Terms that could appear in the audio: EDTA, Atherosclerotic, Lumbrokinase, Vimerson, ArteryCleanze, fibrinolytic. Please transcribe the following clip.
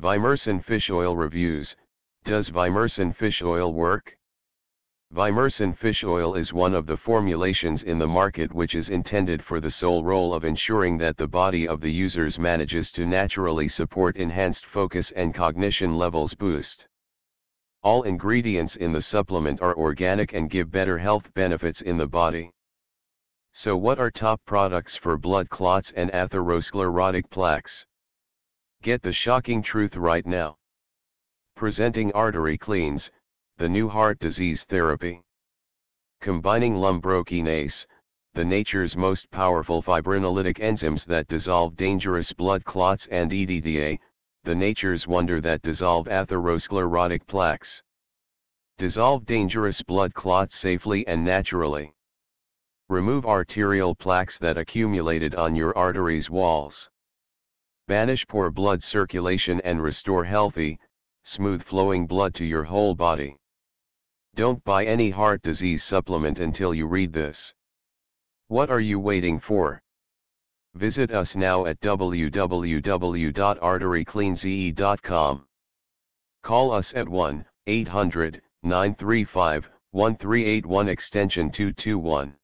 Vimerson fish oil reviews. Does Vimerson fish oil work? Vimerson fish oil is one of the formulations in the market which is intended for the sole role of ensuring that the body of the users manages to naturally support enhanced focus and cognition levels boost. All ingredients in the supplement are organic and give better health benefits in the body. So what are top products for blood clots and atherosclerotic plaques? Get the shocking truth right now. Presenting ArteryCleanze, the new heart disease therapy. Combining lumbrokinase, the nature's most powerful fibrinolytic enzymes that dissolve dangerous blood clots, and EDTA, the nature's wonder that dissolve atherosclerotic plaques. Dissolve dangerous blood clots safely and naturally. Remove arterial plaques that accumulated on your arteries' walls. Banish poor blood circulation and restore healthy, smooth-flowing blood to your whole body. Don't buy any heart disease supplement until you read this. What are you waiting for? Visit us now at www.arterycleanze.com. Call us at 1-800-935-1381 extension 221.